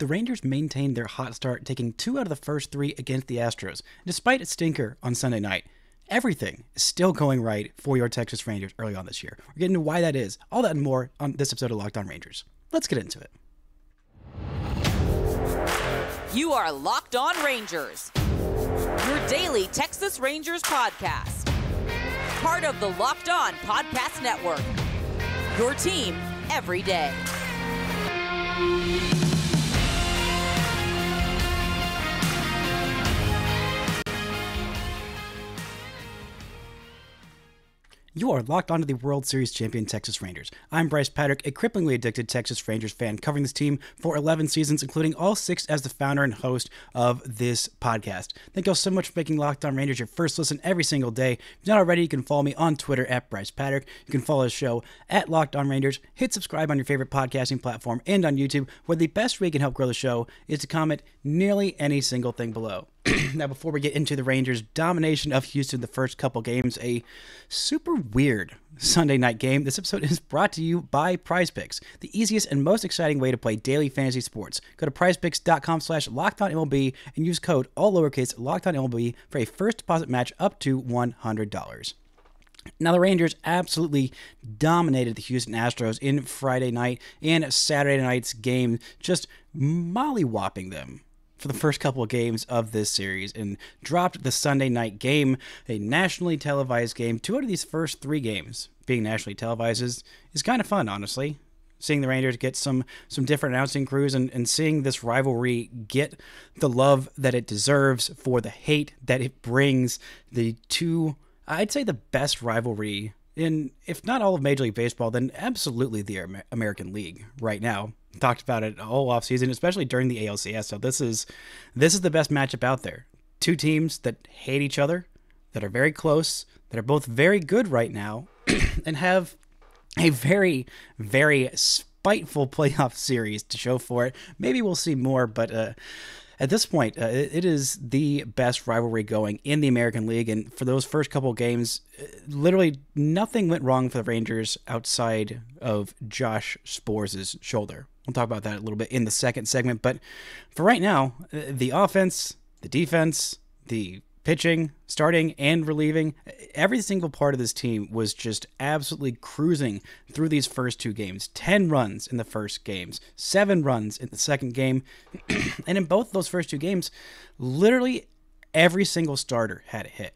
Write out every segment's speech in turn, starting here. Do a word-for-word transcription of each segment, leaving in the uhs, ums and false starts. the Rangers maintained their hot start, taking two out of the first three against the Astros, despite a stinker on Sunday night. Everything is still going right for your Texas Rangers early on this year. We're getting to why that is, all that and more on this episode of Locked On Rangers. Let's get into it. You are Locked On Rangers, your daily Texas Rangers podcast. Part of the Locked On Podcast Network, your team every day. You are locked onto the World Series champion Texas Rangers. I'm Bryce Patrick, a cripplingly addicted Texas Rangers fan, covering this team for eleven seasons, including all six as the founder and host of this podcast. Thank you all so much for making Locked On Rangers your first listen every single day. If you're not already, you can follow me on Twitter at Bryce Patrick. You can follow the show at Locked On Rangers. Hit subscribe on your favorite podcasting platform and on YouTube, where the best way you can help grow the show is to comment nearly any single thing below. Now, before we get into the Rangers' domination of Houston the first couple games, a super weird Sunday night game, this episode is brought to you by PrizePicks, the easiest and most exciting way to play daily fantasy sports. Go to prizepicks.com slash LockedOnMLB and use code all lowercase LockedOnMLB for a first deposit match up to one hundred dollars. Now, the Rangers absolutely dominated the Houston Astros in Friday night and Saturday night's game, just mollywhopping them for the first couple of games of this series, and dropped the Sunday night game, a nationally televised game. Two out of these first three games being nationally televised is, is kind of fun, honestly. Seeing the Rangers get some some different announcing crews and, and seeing this rivalry get the love that it deserves for the hate that it brings. The two, I'd say the best rivalry in, if not all of Major League Baseball, then absolutely the American League right now. Talked about it all offseason, especially during the A L C S. So this is this is the best matchup out there. Two teams that hate each other, that are very close, that are both very good right now, and have a very, very spiteful playoff series to show for it. Maybe we'll see more, but uh, at this point, uh, it is the best rivalry going in the American League. And for those first couple of games, literally nothing went wrong for the Rangers outside of Josh Sporz's shoulder. We'll talk about that a little bit in the second segment, but for right now, the offense, the defense, the pitching, starting and relieving, every single part of this team was just absolutely cruising through these first two games. Ten runs in the first games, seven runs in the second game, and in both those first two games, literally every single starter had a hit.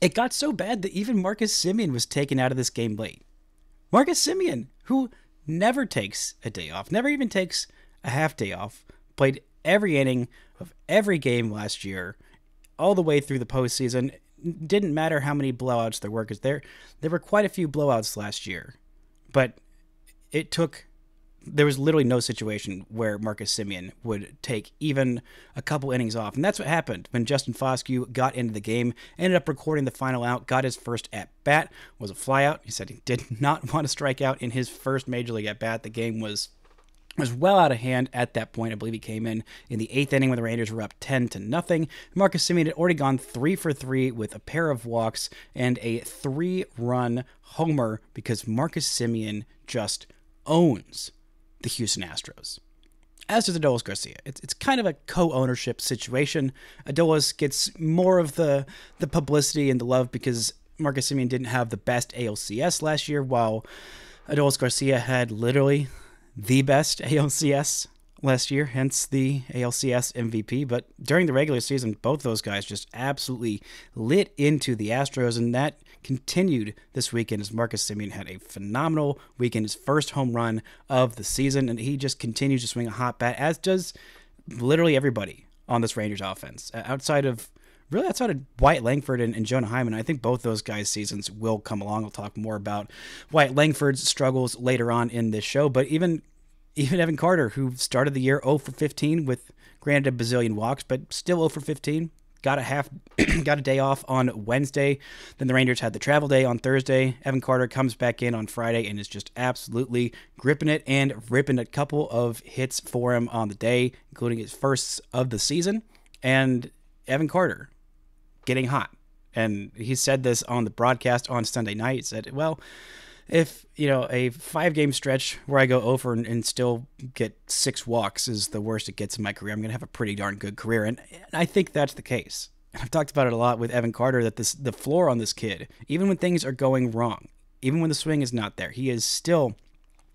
It got so bad that even Marcus Semien was taken out of this game late. Marcus Semien, who never takes a day off, never even takes a half day off, played every inning of every game last year, all the way through the postseason. Didn't matter how many blowouts there were, because there, there were quite a few blowouts last year. But it took, there was literally no situation where Marcus Semien would take even a couple innings off. And that's what happened when Justin Foscue got into the game, ended up recording the final out, got his first at-bat, was a flyout. He said he did not want to strike out in his first Major League at-bat. The game was was well out of hand at that point. I believe he came in in the eighth inning when the Rangers were up ten to nothing. Marcus Semien had already gone three for three with a pair of walks and a three-run homer, because Marcus Semien just owns the Houston Astros, as does Adolis Garcia. It's, it's kind of a co-ownership situation. Adolis gets more of the, the publicity and the love because Marcus Semien didn't have the best A L C S last year, while Adolis Garcia had literally the best A L C S last year, hence the A L C S M V P. But during the regular season, both those guys just absolutely lit into the Astros, and that continued this weekend as Marcus Semien had a phenomenal weekend, his first home run of the season, and he just continues to swing a hot bat, as does literally everybody on this Rangers offense, outside of, really outside of Wyatt Langford and, and Jonah Heim. I think both those guys' seasons will come along. We'll talk more about Wyatt Langford's struggles later on in this show. But even even Evan Carter, who started the year oh for fifteen with granted a bazillion walks, but still oh for fifteen, got a half, got a day off on Wednesday. Then the Rangers had the travel day on Thursday. Evan Carter comes back in on Friday and is just absolutely gripping it and ripping a couple of hits for him on the day, including his first of the season. And Evan Carter getting hot. And he said this on the broadcast on Sunday night. He said, well, if, you know, a five-game stretch where I go over and, and still get six walks is the worst it gets in my career, I'm going to have a pretty darn good career. And, and I think that's the case. And I've talked about it a lot with Evan Carter, that this the floor on this kid, even when things are going wrong, even when the swing is not there, he is still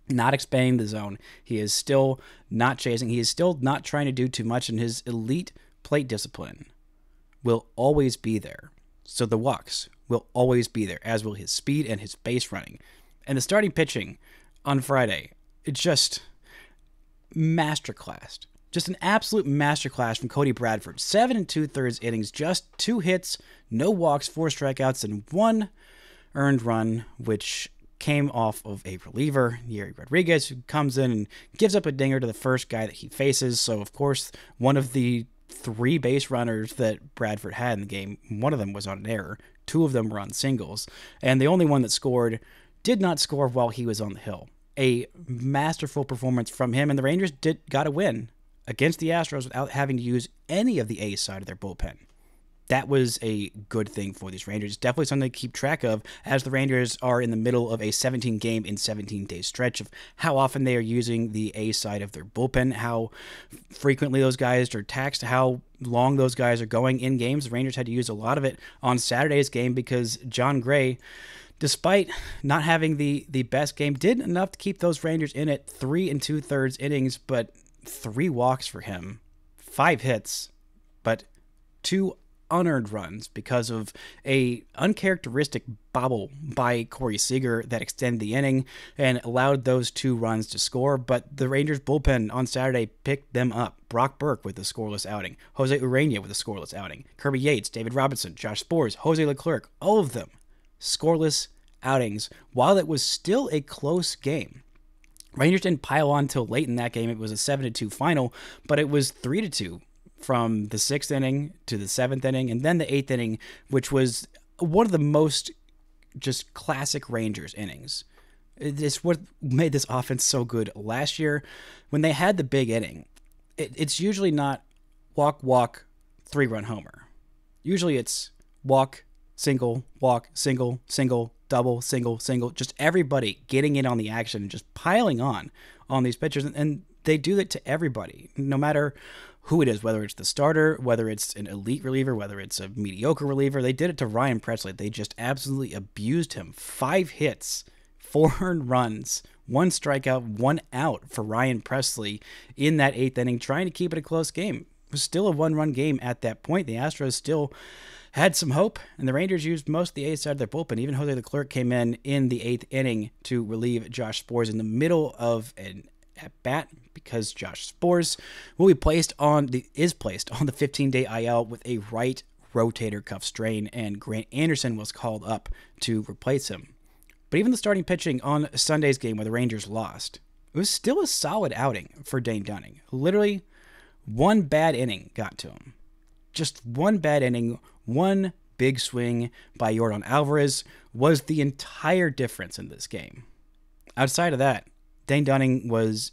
not expanding the zone. He is still not chasing. He is still not trying to do too much, and his elite plate discipline will always be there. So the walks will always be there, as will his speed and his base running. And the starting pitching on Friday, it just masterclassed. Just an absolute masterclass from Cody Bradford. Seven and two-thirds innings, just two hits, no walks, four strikeouts, and one earned run, which came off of a reliever, Yuri Rodriguez, who comes in and gives up a dinger to the first guy that he faces. So, of course, one of the three base runners that Bradford had in the game, one of them was on an error. Two of them were on singles. And the only one that scored did not score while he was on the hill. A masterful performance from him, and the Rangers did got a win against the Astros without having to use any of the A side of their bullpen. That was a good thing for these Rangers. Definitely something to keep track of, as the Rangers are in the middle of a seventeen-game in seventeen-day stretch of how often they are using the A side of their bullpen, how frequently those guys are taxed, how long those guys are going in games. The Rangers had to use a lot of it on Saturday's game because John Gray, despite not having the, the best game, did enough to keep those Rangers in it. Three and two-thirds innings, but three walks for him, five hits, but two unearned runs because of a uncharacteristic bobble by Corey Seager that extended the inning and allowed those two runs to score. But the Rangers bullpen on Saturday picked them up. Brock Burke with a scoreless outing, Jose Urania with a scoreless outing, Kirby Yates, David Robertson, Josh Sborz, Jose LeClerc, all of them scoreless outings while it was still a close game. Rangers didn't pile on till late in that game. It was a seven to two final, but it was three to two from the sixth inning to the seventh inning, and then the eighth inning, which was one of the most just classic Rangers innings. It's what made this offense so good last year. When they had the big inning, it, it's usually not walk, walk, three-run homer. Usually it's walk, single, walk, single, single, double, single, single, just everybody getting in on the action and just piling on on these pitchers. And, and they do it to everybody, no matter who it is, whether it's the starter, whether it's an elite reliever, whether it's a mediocre reliever. They did it to Ryan Pressly. They just absolutely abused him. Five hits, four earned runs, one strikeout, one out for Ryan Pressly in that eighth inning, trying to keep it a close game. It was still a one-run game at that point. The Astros still had some hope, and the Rangers used most of the A side of their bullpen. Even Jose LeClerc came in in the eighth inning to relieve Josh Sborz in the middle of an at-bat, because Josh Sborz will be placed on the is placed on the fifteen-day I L with a right rotator cuff strain, and Grant Anderson was called up to replace him. But even the starting pitching on Sunday's game, where the Rangers lost, it was still a solid outing for Dane Dunning. Literally, one bad inning got to him. Just one bad inning, one big swing by Yordan Alvarez was the entire difference in this game. Outside of that, Dane Dunning was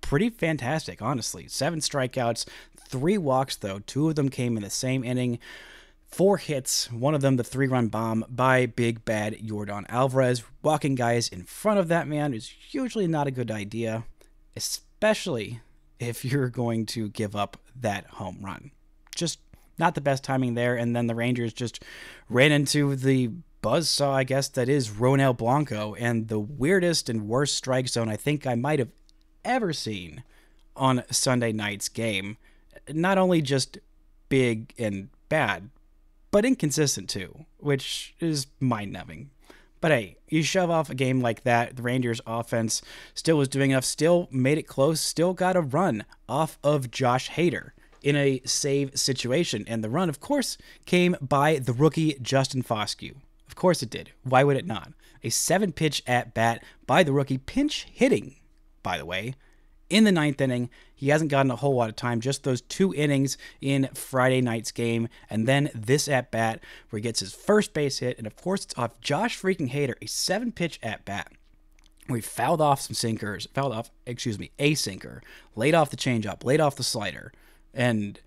pretty fantastic, honestly. Seven strikeouts, three walks, though. Two of them came in the same inning. Four hits, one of them the three-run bomb by big bad Yordan Alvarez. Walking guys in front of that man is usually not a good idea, especially if you're going to give up that home run. Just not the best timing there. And then the Rangers just ran into the buzzsaw, I guess, that is Ronel Blanco, and the weirdest and worst strike zone I think I might have ever seen on Sunday night's game. Not only just big and bad, but inconsistent too, which is mind-numbing. But hey, you shove off a game like that. The Rangers offense still was doing enough, still made it close, still got a run off of Josh Hader in a save situation. And the run, of course, came by the rookie Justin Foscue. Of course it did. Why would it not? A seven-pitch at-bat by the rookie, pinch hitting, by the way, in the ninth inning. He hasn't gotten a whole lot of time, just those two innings in Friday night's game. And then this at-bat where he gets his first base hit. And, of course, it's off Josh freaking Hader, a seven-pitch at-bat. We fouled off some sinkers, fouled off, excuse me, a sinker, laid off the changeup, laid off the slider, and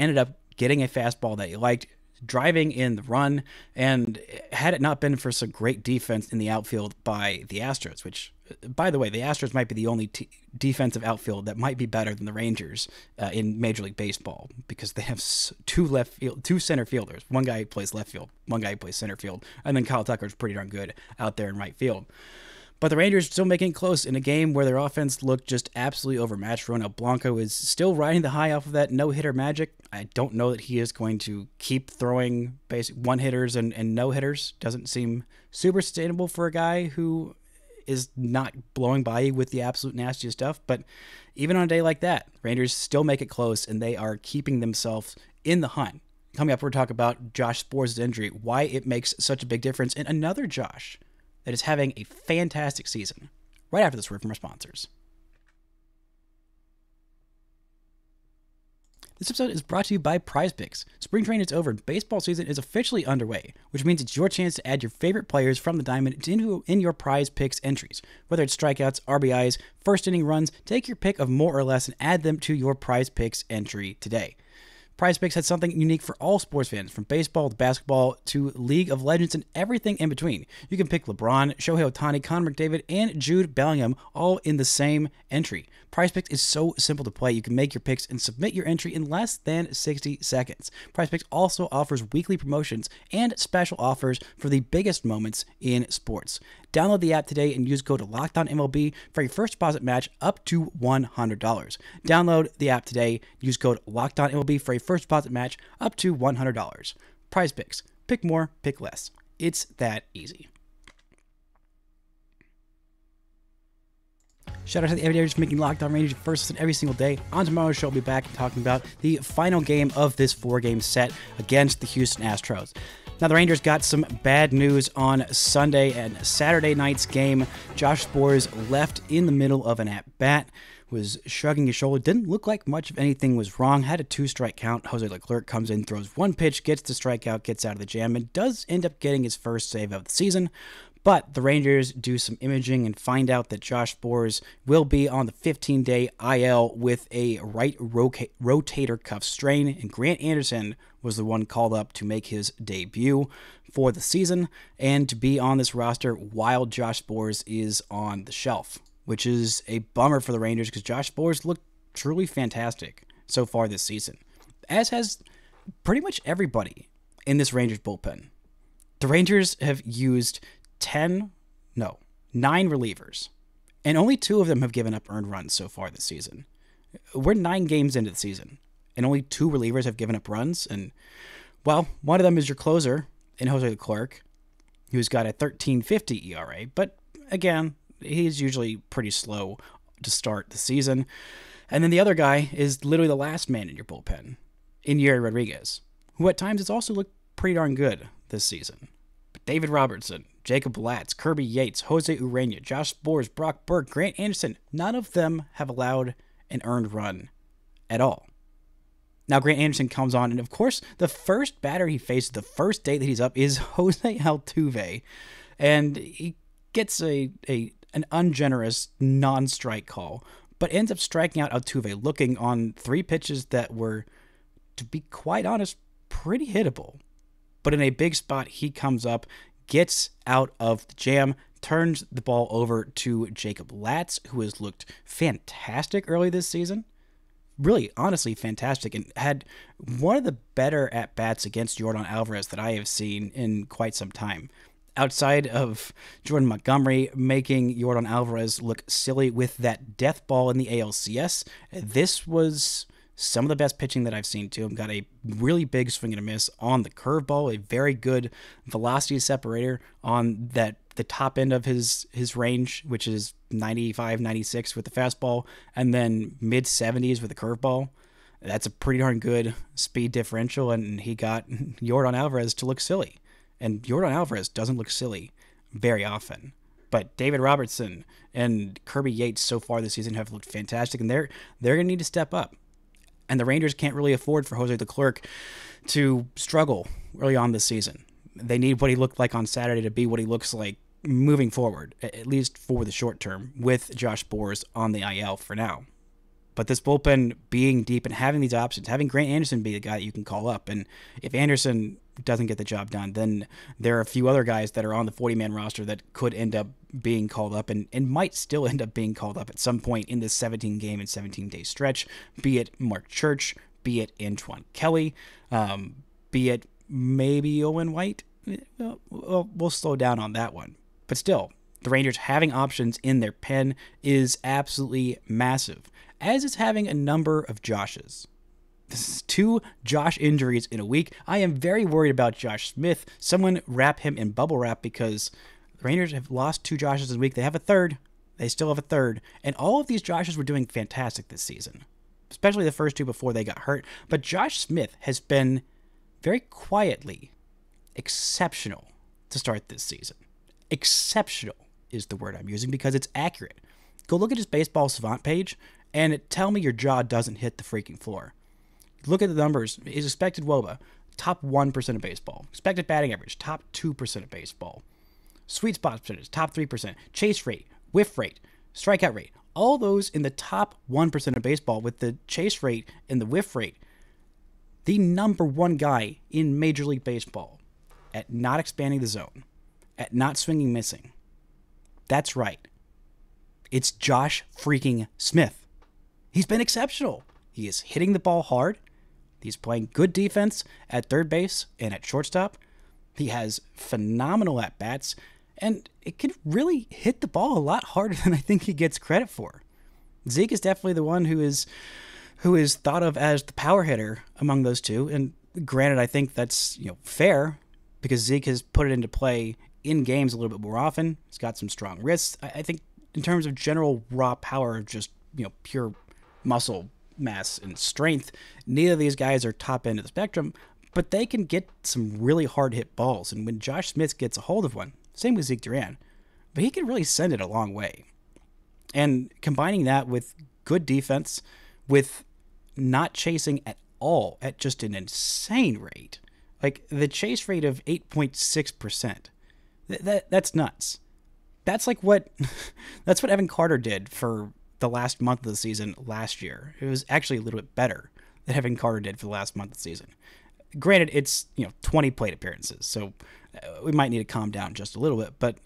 ended up getting a fastball that he liked, driving in the run, and had it not been for some great defense in the outfield by the Astros, which, by the way, the Astros might be the only t defensive outfield that might be better than the Rangers uh, in Major League Baseball, because they have two left field, two center fielders. One guy plays left field, one guy plays center field, and then Kyle Tucker's pretty darn good out there in right field. But the Rangers still making it close in a game where their offense looked just absolutely overmatched. Ronel Blanco is still riding the high off of that no-hitter magic. I don't know that he is going to keep throwing basic one-hitters and, and no-hitters. Doesn't seem super sustainable for a guy who is not blowing by you with the absolute nastiest stuff. But even on a day like that, Rangers still make it close, and they are keeping themselves in the hunt. Coming up, we're talking about Josh Sporz's injury, why it makes such a big difference, and another Josh that is having a fantastic season. Right after this word from our sponsors. This episode is brought to you by PrizePicks. Spring training is over and baseball season is officially underway, which means it's your chance to add your favorite players from the diamond into in your PrizePicks entries. Whether it's strikeouts, R B Is, first inning runs, take your pick of more or less and add them to your PrizePicks entry today. PrizePicks has something unique for all sports fans, from baseball to basketball to League of Legends and everything in between. You can pick LeBron, Shohei Ohtani, Connor McDavid, and Jude Bellingham all in the same entry. PrizePicks is so simple to play. You can make your picks and submit your entry in less than sixty seconds. PrizePicks also offers weekly promotions and special offers for the biggest moments in sports. Download the app today and use code LockedOnMLB for your first deposit match up to one hundred dollars. Download the app today. Use code LockedOnMLB for a first deposit match up to one hundred dollars. PrizePicks. Pick more, pick less. It's that easy. Shout out to the everydayers for making Locked On Rangers first listen every single day. On tomorrow's show, I'll be back talking about the final game of this four-game set against the Houston Astros. Now, the Rangers got some bad news on Sunday and Saturday night's game. Josh Sborz left in the middle of an at-bat, was shrugging his shoulder. Didn't look like much of anything was wrong. Had a two-strike count. Jose LeClerc comes in, throws one pitch, gets the strikeout, gets out of the jam, and does end up getting his first save of the season. But the Rangers do some imaging and find out that Josh Sborz will be on the fifteen-day I L with a right rotator cuff strain, and Grant Anderson was the one called up to make his debut for the season and to be on this roster while Josh Sborz is on the shelf, which is a bummer for the Rangers because Josh Sborz looked truly fantastic so far this season, as has pretty much everybody in this Rangers bullpen. The Rangers have used ten, no, nine relievers, and only two of them have given up earned runs so far this season. We're nine games into the season, and only two relievers have given up runs, and, well, one of them is your closer in Jose LeClerc, who's got a thirteen fifty E R A, but, again, he's usually pretty slow to start the season. And then the other guy is literally the last man in your bullpen, in Yordan Rodriguez, who at times has also looked pretty darn good this season. But David Robertson, Jacob Latz, Kirby Yates, Jose Ureña, Josh Sborz, Brock Burke, Grant Anderson, none of them have allowed an earned run at all. Now, Grant Anderson comes on, and of course, the first batter he faces, the first day that he's up, is Jose Altuve, and he gets a, a an ungenerous non-strike call, but ends up striking out Altuve, looking on three pitches that were, to be quite honest, pretty hittable. But in a big spot, he comes up, gets out of the jam, turns the ball over to Jacob Latz, who has looked fantastic early this season. Really, honestly, fantastic, and had one of the better at-bats against Yordan Alvarez that I have seen in quite some time. Outside of Jordan Montgomery making Yordan Alvarez look silly with that death ball in the A L C S, this was some of the best pitching that I've seen to him. Got a really big swing and a miss on the curveball, a very good velocity separator on that the top end of his his range, which is ninety-five, ninety-six with the fastball, and then mid seventies with the curveball. That's a pretty darn good speed differential, and he got Yordan Alvarez to look silly. And Yordan Alvarez doesn't look silly very often. But David Robertson and Kirby Yates so far this season have looked fantastic, and they're they're going to need to step up. And the Rangers can't really afford for Jose LeClerc to struggle early on this season. They need what he looked like on Saturday to be what he looks like moving forward, at least for the short term, with Josh Sborz on the I L for now. But this bullpen being deep and having these options, having Grant Anderson be the guy that you can call up, and if Anderson doesn't get the job done, then there are a few other guys that are on the forty man roster that could end up being called up and, and might still end up being called up at some point in this seventeen game and seventeen day stretch, be it Mark Church, be it Antoine Kelly, um, be it maybe Owen White. Well, we'll slow down on that one. But still, the Rangers having options in their pen is absolutely massive, as is having a number of Joshes. This is two Josh injuries in a week. I am very worried about Josh Smith. Someone wrap him in bubble wrap, because the Rangers have lost two Joshes in a week. They have a third. They still have a third. And all of these Joshes were doing fantastic this season, especially the first two before they got hurt. But Josh Smith has been very quietly exceptional to start this season. Exceptional is the word I'm using because it's accurate. Go look at his Baseball Savant page and tell me your jaw doesn't hit the freaking floor. Look at the numbers. His expected W O B A, top one percent of baseball. Expected batting average, top two percent of baseball. Sweet spot percentage, top three percent. Chase rate, whiff rate, strikeout rate. All those in the top one percent of baseball, with the chase rate and the whiff rate the number one guy in Major League Baseball at not expanding the zone, at not swinging missing. That's right. It's Josh freaking Smith. He's been exceptional. He is hitting the ball hard. He's playing good defense at third base and at shortstop. He has phenomenal at-bats, and it can really hit the ball a lot harder than I think he gets credit for. Zeke is definitely the one who is who is thought of as the power hitter among those two, and granted, I think that's, you know, fair, because Zeke has put it into play in games a little bit more often. He's got some strong wrists. I, I think in terms of general raw power, just, you know, pure muscle mass and strength, neither of these guys are top end of the spectrum, but they can get some really hard hit balls. And when Josh Smith gets a hold of one, same with Zeke Duran, but he can really send it a long way. And combining that with good defense, with not chasing at all at just an insane rate, like the chase rate of eight point six percent, th- that that's nuts. That's like what, that's what Evan Carter did for the last month of the season last year. It was actually a little bit better than Evan Carter did for the last month of the season. Granted, it's, you know, twenty plate appearances, so we might need to calm down just a little bit, but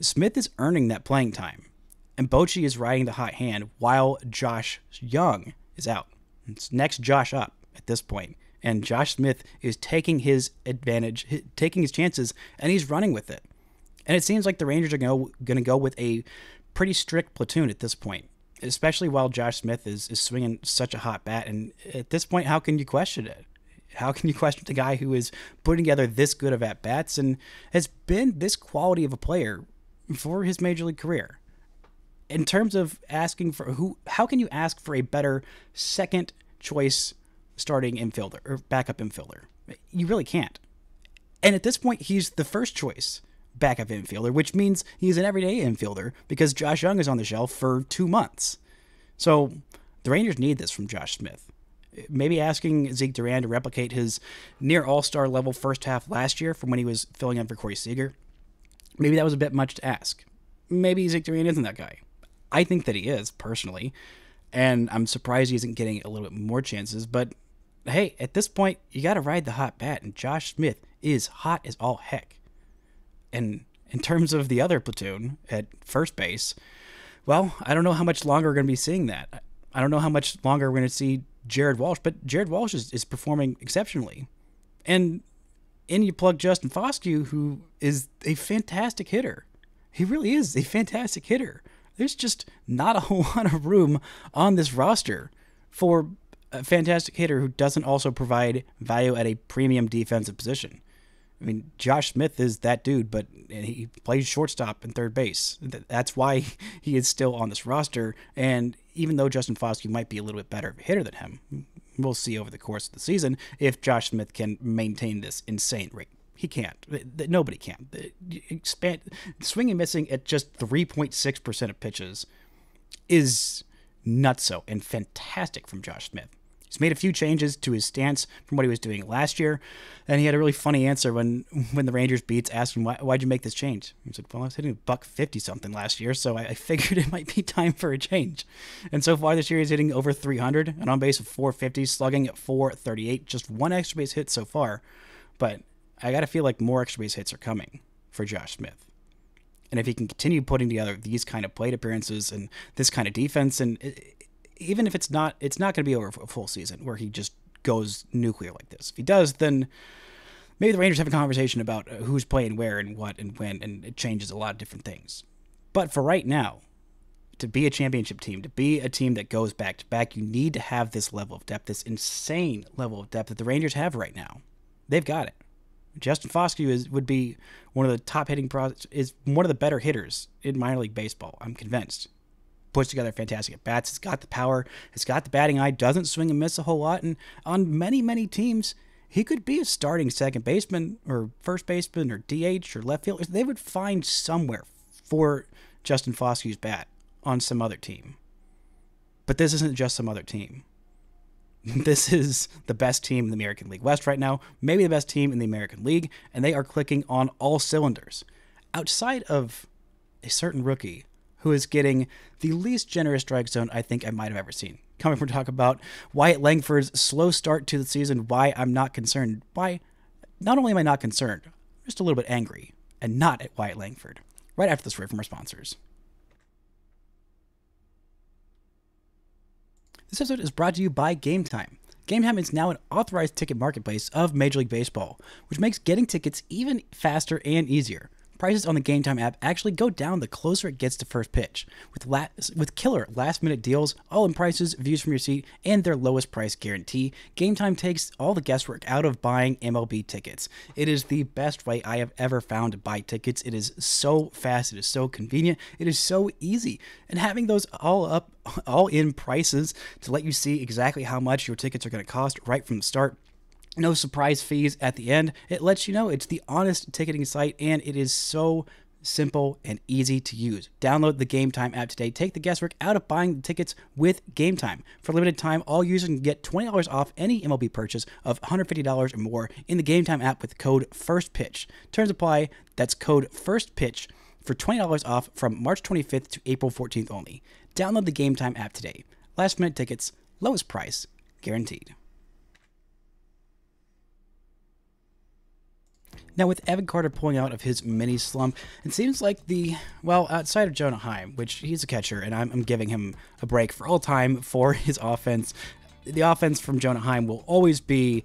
Smith is earning that playing time, and Bochy is riding the hot hand while Josh Jung is out. It's next Josh up at this point, and Josh Smith is taking his advantage, taking his chances, and he's running with it. And it seems like the Rangers are going to go with a pretty strict platoon at this point, especially while Josh Smith is, is swinging such a hot bat. And at this point, how can you question it? How can you question the guy who is putting together this good of at-bats and has been this quality of a player for his Major League career? In terms of asking for who, how can you ask for a better second choice starting infielder or backup infielder? You really can't. And at this point, he's the first choice backup infielder, which means he's an everyday infielder because Josh Jung is on the shelf for two months. So the Rangers need this from Josh Smith. Maybe asking Zeke Duran to replicate his near all-star level first half last year from when he was filling in for Corey Seager, maybe that was a bit much to ask. Maybe Zeke Duran isn't that guy. I think that he is, personally, and I'm surprised he isn't getting a little bit more chances, but hey, at this point, you got to ride the hot bat, and Josh Smith is hot as all heck. And in terms of the other platoon at first base, well, I don't know how much longer we're going to be seeing that. I don't know how much longer we're going to see Jared Walsh, but Jared Walsh is, is performing exceptionally. And in you plug Justin Foscue, who is a fantastic hitter. He really is a fantastic hitter. There's just not a whole lot of room on this roster for a fantastic hitter who doesn't also provide value at a premium defensive position. I mean, Josh Smith is that dude, but he plays shortstop and third base. That's why he is still on this roster. And even though Justin Foscue might be a little bit better of a hitter than him, we'll see over the course of the season if Josh Smith can maintain this insane rate. He can't. Nobody can. Expand, swing and missing at just three point six percent of pitches is nutso and fantastic from Josh Smith. He's made a few changes to his stance from what he was doing last year, and he had a really funny answer when when the Rangers beats asked him, why, why'd you make this change? He said, well, I was hitting a buck fifty-something last year, so I, I figured it might be time for a change. And so far this year, he's hitting over three hundred, an on base of four fifty, slugging at four thirty-eight, just one extra base hit so far. But I got to feel like more extra base hits are coming for Josh Smith. And if he can continue putting together these kind of plate appearances and this kind of defense, and it, even if it's not, it's not going to be over a full season where he just goes nuclear like this. If he does, then maybe the Rangers have a conversation about who's playing where and what and when, and it changes a lot of different things. But for right now, to be a championship team, to be a team that goes back to back, you need to have this level of depth, this insane level of depth that the Rangers have right now. They've got it. Justin Foscue is would be one of the top hitting pro, is one of the better hitters in minor league baseball. I'm convinced. Puts together fantastic at bats. It's got the power. It's got the batting eye. Doesn't swing and miss a whole lot. And on many many teams, he could be a starting second baseman or first baseman or D H or left field. They would find somewhere for Justin Foscue's bat on some other team. But this isn't just some other team. This is the best team in the American League West right now, maybe the best team in the American League, and they are clicking on all cylinders. Outside of a certain rookie who is getting the least generous strike zone I think I might have ever seen. Coming from talk about Wyatt Langford's slow start to the season, why I'm not concerned. Why, not only am I not concerned, I'm just a little bit angry, and not at Wyatt Langford. Right after this word from our sponsors. This episode is brought to you by GameTime. GameTime is now an authorized ticket marketplace of Major League Baseball, which makes getting tickets even faster and easier. Prices on the GameTime app actually go down the closer it gets to first pitch, with la with killer last-minute deals, all-in prices, views from your seat, and their lowest price guarantee. GameTime takes all the guesswork out of buying M L B tickets. It is the best way I have ever found to buy tickets. It is so fast. It is so convenient. It is so easy. And having those all up, all-in prices to let you see exactly how much your tickets are going to cost right from the start. No surprise fees at the end. It lets you know it's the honest ticketing site, and it is so simple and easy to use. Download the GameTime app today. Take the guesswork out of buying the tickets with GameTime. For a limited time, all users can get twenty dollars off any M L B purchase of one hundred fifty dollars or more in the GameTime app with code FIRSTPITCH. Terms apply. That's code FIRSTPITCH for twenty dollars off from March twenty-fifth to April fourteenth only. Download the GameTime app today. Last minute tickets, lowest price, guaranteed. Now, with Evan Carter pulling out of his mini slump, it seems like the, well, outside of Jonah Heim, which he's a catcher, and I'm, I'm giving him a break for all time for his offense, the offense from Jonah Heim will always be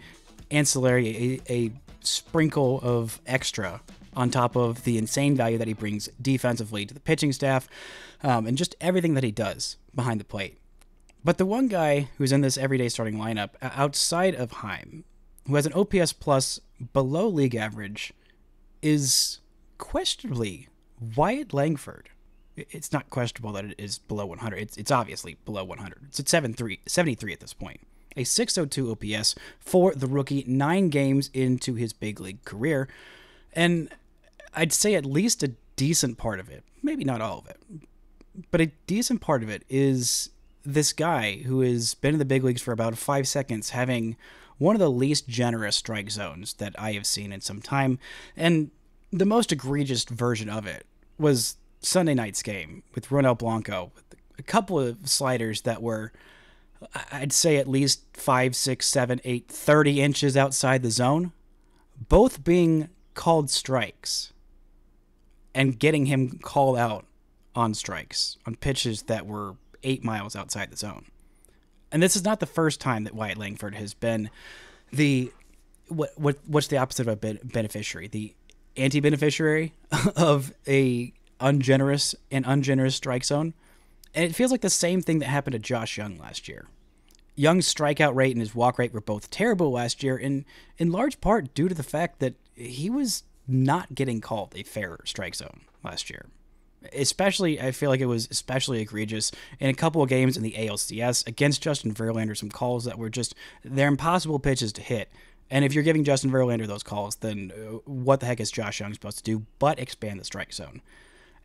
ancillary, a, a sprinkle of extra on top of the insane value that he brings defensively to the pitching staff, um, and just everything that he does behind the plate. But the one guy who's in this everyday starting lineup outside of Heim, who has an O P S plus below league average, is questionably Wyatt Langford. It's not questionable that it is below one hundred. It's, it's obviously below one hundred. It's at seventy-three at this point. A six oh two O P S for the rookie, nine games into his big league career. And I'd say at least a decent part of it, maybe not all of it, but a decent part of it is this guy who has been in the big leagues for about five seconds having one of the least generous strike zones that I have seen in some time. And the most egregious version of it was Sunday night's game with Ronel Blanco, with a couple of sliders that were, I'd say, at least five, six, seven, eight, thirty inches outside the zone, both being called strikes and getting him called out on strikes on pitches that were eight miles outside the zone. And this is not the first time that Wyatt Langford has been the what what what's the opposite of a beneficiary, the anti-beneficiary of a ungenerous and ungenerous strike zone. And it feels like the same thing that happened to Josh Jung last year. Jung's strikeout rate and his walk rate were both terrible last year, and in large part due to the fact that he was not getting called a fair strike zone last year. Especially, I feel like it was especially egregious in a couple of games in the A L C S against Justin Verlander, some calls that were just, they're impossible pitches to hit. And if you're giving Justin Verlander those calls, then what the heck is Josh Jung supposed to do but expand the strike zone?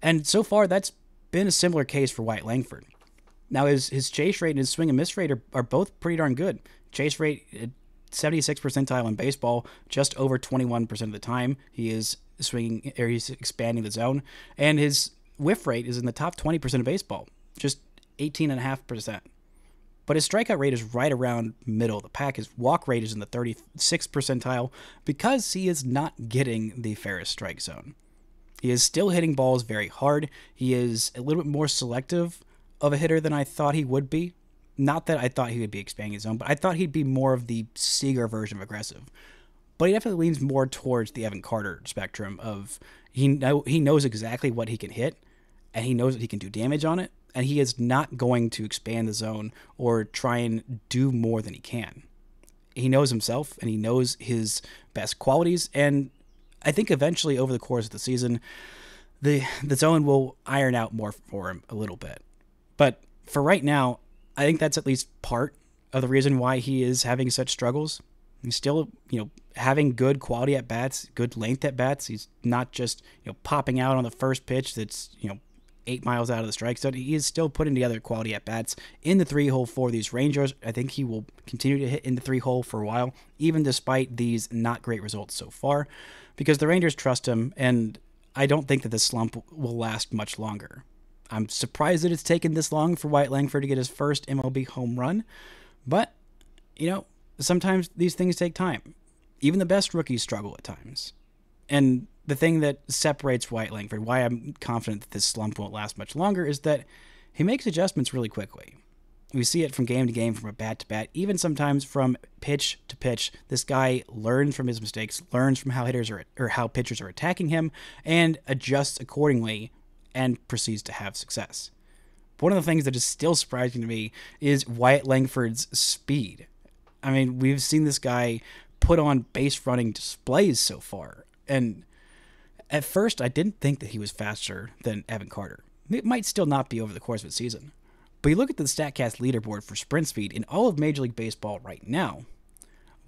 And so far, that's been a similar case for Wyatt Langford. Now, his, his chase rate and his swing and miss rate are, are both pretty darn good. Chase rate at seventy-sixth percentile in baseball, just over twenty-one percent of the time. He is swinging, or he's expanding the zone. And his whiff rate is in the top twenty percent of baseball, just eighteen point five percent. but his strikeout rate is right around middle of the pack. His walk rate is in the thirty-sixth percentile because he is not getting the fairest strike zone. He is still hitting balls very hard. He is a little bit more selective of a hitter than I thought he would be. Not that I thought he would be expanding his zone, but I thought he'd be more of the Seager version of aggressive. But he definitely leans more towards the Evan Carter spectrum of he know, he knows exactly what he can hit, and he knows that he can do damage on it, and he is not going to expand the zone or try and do more than he can. He knows himself, and he knows his best qualities, and I think eventually over the course of the season, the, the zone will iron out more for him a little bit. But for right now, I think that's at least part of the reason why he is having such struggles. He's still, you know, having good quality at bats, good length at bats. He's not just, you know, popping out on the first pitch that's, you know, eight miles out of the strike zone. He is still putting together quality at bats in the three hole for these Rangers. I think he will continue to hit in the three hole for a while, even despite these not great results so far, because the Rangers trust him, and I don't think that this slump will last much longer. I'm surprised that it's taken this long for Wyatt Langford to get his first M L B home run, but, you know, sometimes these things take time. Even the best rookies struggle at times. And the thing that separates Wyatt Langford, why I'm confident that this slump won't last much longer, is that he makes adjustments really quickly. We see it from game to game, from bat to bat, even sometimes from pitch to pitch. This guy learns from his mistakes, learns from how hitters are, or how pitchers are attacking him, and adjusts accordingly and proceeds to have success. One of the things that is still surprising to me is Wyatt Langford's speed. I mean, we've seen this guy put on base running displays so far. And at first, I didn't think that he was faster than Evan Carter. It might still not be over the course of the season. But you look at the StatCast leaderboard for sprint speed in all of Major League Baseball right now,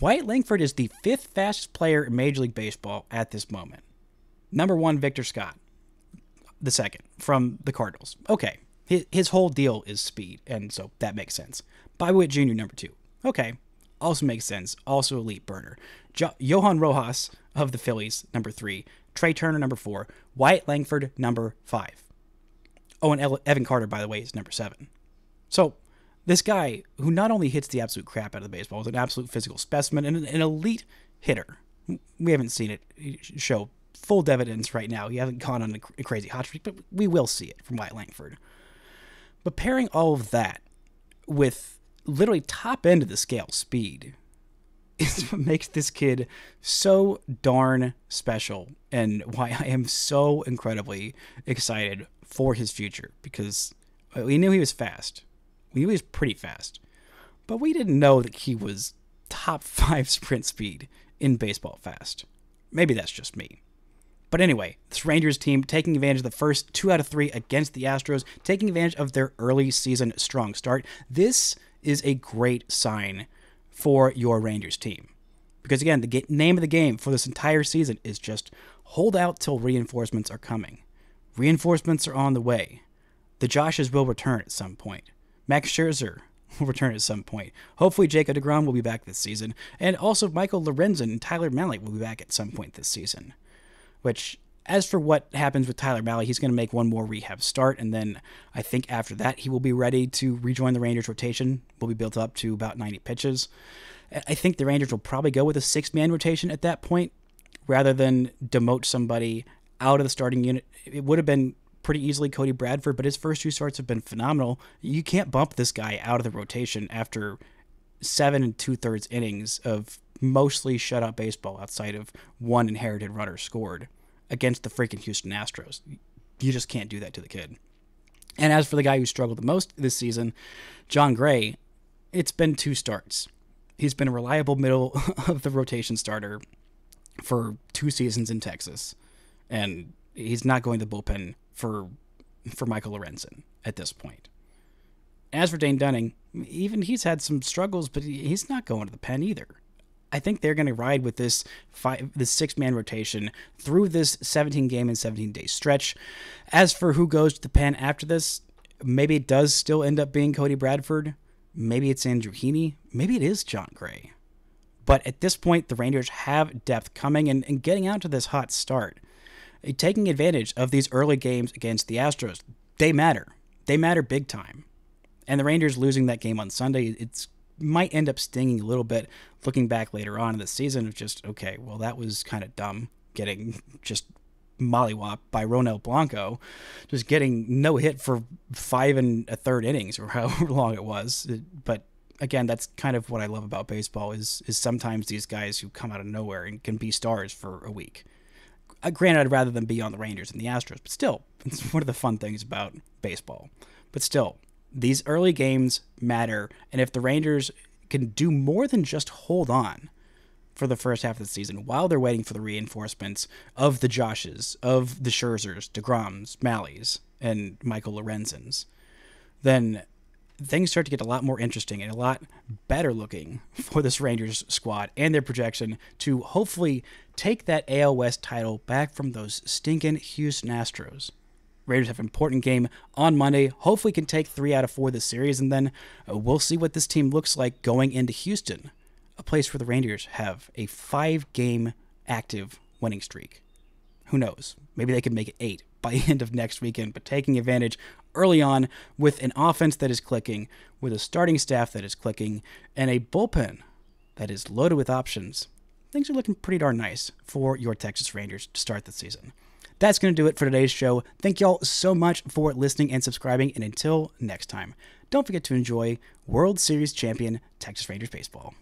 Wyatt Langford is the fifth fastest player in Major League Baseball at this moment. Number one, Victor Scott, the second, from the Cardinals. Okay, his whole deal is speed, and so that makes sense. Bobby Witt Junior, number two. Okay. Also makes sense. Also elite burner. Jo- Johan Rojas of the Phillies, number three. Trey Turner, number four. Wyatt Langford, number five. Oh, and El- Evan Carter, by the way, is number seven. So this guy, who not only hits the absolute crap out of the baseball, is an absolute physical specimen and an, an elite hitter. We haven't seen it show full dividends right now. He hasn't gone on a, cr- a crazy hot streak, but we will see it from Wyatt Langford. But pairing all of that with literally top end of the scale speed is what makes this kid so darn special, and why I am so incredibly excited for his future, because we knew he was fast. We knew he was pretty fast, but we didn't know that he was top five sprint speed in baseball fast. Maybe that's just me. But anyway, this Rangers team taking advantage of the first two out of three against the Astros, taking advantage of their early season strong start. This is a great sign for your Rangers team. Because again, the ga- name of the game for this entire season is just hold out till reinforcements are coming. Reinforcements are on the way. The Joshes will return at some point. Max Scherzer will return at some point. Hopefully Jacob deGrom will be back this season. And also Michael Lorenzen and Tyler Mahle will be back at some point this season. Which, as for what happens with Tyler Mahle, he's going to make one more rehab start, and then I think after that he will be ready to rejoin the Rangers rotation. Will be built up to about ninety pitches. I think the Rangers will probably go with a six-man rotation at that point, rather than demote somebody out of the starting unit. It would have been pretty easily Cody Bradford, but his first two starts have been phenomenal. You can't bump this guy out of the rotation after seven and two-thirds innings of mostly shutout baseball outside of one inherited runner scored against the freaking Houston Astros. You just can't do that to the kid. And as for the guy who struggled the most this season, John Gray, it's been two starts. He's been a reliable middle of the rotation starter for two seasons in Texas, and he's not going to the bullpen for for Michael Lorenzen at this point. As for Dane Dunning, even he's had some struggles, but he's not going to the pen either. I think they're going to ride with this five, this six-man rotation through this seventeen-game and seventeen-day stretch. As for who goes to the pen after this, maybe it does still end up being Cody Bradford. Maybe it's Andrew Heaney. Maybe it is John Gray. But at this point, the Rangers have depth coming and, and getting out to this hot start, taking advantage of these early games against the Astros. They matter. They matter big time. And the Rangers losing that game on Sunday, it's might end up stinging a little bit looking back later on in the season of just, okay, well, that was kind of dumb getting just mollywhopped by Ronel Blanco, just getting no hit for five and a third innings or however long it was. But again, that's kind of what I love about baseball is, is sometimes these guys who come out of nowhere and can be stars for a week. Uh, granted, I'd rather them be on the Rangers and the Astros, but still, it's one of the fun things about baseball. But still, these early games matter, and if the Rangers can do more than just hold on for the first half of the season while they're waiting for the reinforcements of the Joshes, of the Scherzers, DeGroms, Malleys, and Michael Lorenzens, then things start to get a lot more interesting and a lot better looking for this Rangers squad and their projection to hopefully take that A L West title back from those stinking Houston Astros. Rangers have an important game on Monday. Hopefully can take three out of four of this series, and then we'll see what this team looks like going into Houston, a place where the Rangers have a five-game active winning streak. Who knows? Maybe they can make it eight by the end of next weekend, but taking advantage early on with an offense that is clicking, with a starting staff that is clicking, and a bullpen that is loaded with options. Things are looking pretty darn nice for your Texas Rangers to start the season. That's going to do it for today's show. Thank y'all so much for listening and subscribing, and until next time, don't forget to enjoy World Series champion Texas Rangers baseball.